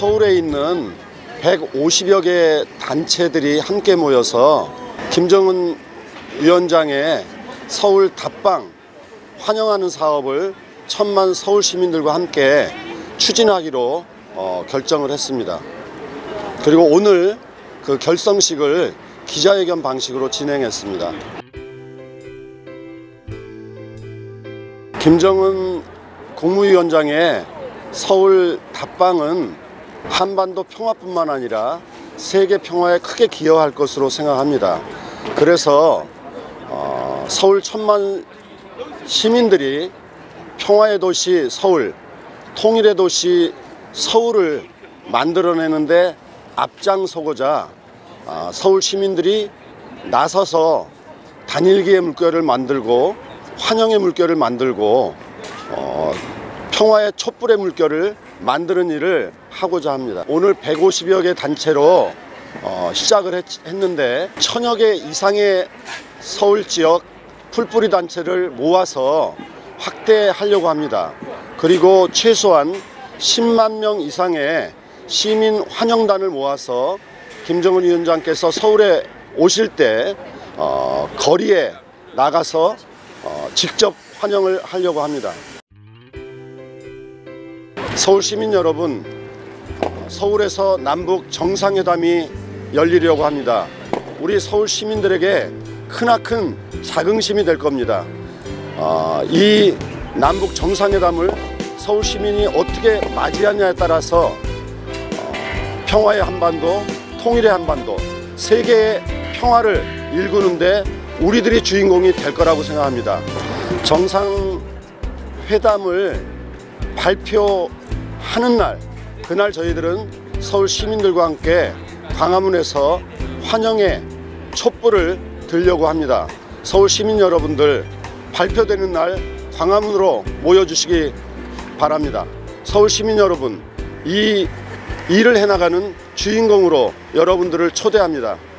서울에 있는 150여 개의 단체들이 함께 모여서 김정은 위원장의 서울 답방 환영하는 사업을 1000만 서울 시민들과 함께 추진하기로 결정을 했습니다. 그리고 오늘 그 결성식을 기자회견 방식으로 진행했습니다. 김정은 국무위원장의 서울 답방은 한반도 평화뿐만 아니라 세계 평화에 크게 기여할 것으로 생각합니다. 그래서 서울 1000만 시민들이 평화의 도시 서울, 통일의 도시 서울을 만들어내는데 앞장서고자 서울 시민들이 나서서 단일기의 물결을 만들고 환영의 물결을 만들고 평화의 촛불의 물결을 만드는 일을 하고자 합니다. 오늘 150여 개 단체로 시작을 했는데 1000여 개 이상의 서울 지역 풀뿌리 단체를 모아서 확대하려고 합니다. 그리고 최소한 10만 명 이상의 시민 환영단을 모아서 김정은 위원장께서 서울에 오실 때 거리에 나가서 직접 환영을 하려고 합니다. 서울 시민 여러분, 서울에서 남북 정상회담이 열리려고 합니다. 우리 서울 시민들에게 크나큰 자긍심이 될 겁니다. 이 남북 정상회담을 서울 시민이 어떻게 맞이하냐에 따라서 평화의 한반도, 통일의 한반도, 세계의 평화를 일구는데 우리들이 주인공이 될 거라고 생각합니다. 정상회담을 발표하는 날, 그날 저희들은 서울 시민들과 함께 광화문에서 환영의 촛불을 들려고 합니다. 서울 시민 여러분들, 발표되는 날 광화문으로 모여주시기 바랍니다. 서울 시민 여러분, 이 일을 해나가는 주인공으로 여러분들을 초대합니다.